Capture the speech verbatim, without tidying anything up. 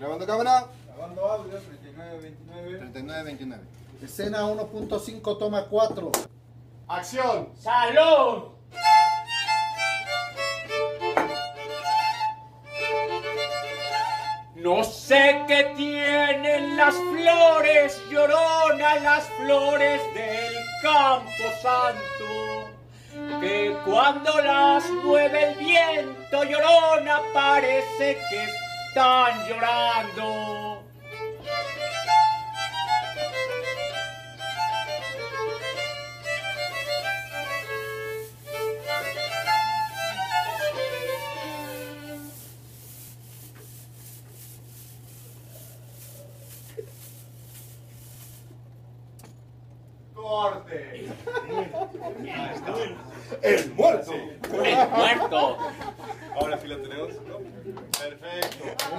Grabando cámara. Grabando audio, treinta y nueve veintinueve. treinta y nueve veintinueve. Escena uno punto cinco, toma cuatro. Acción. Salón. No sé qué tienen las flores, llorona, las flores del campo santo, que cuando las mueve el viento, llorona, parece que están llorando. El muerto. El muerto. Ahora sí lo tenemos. Perfecto.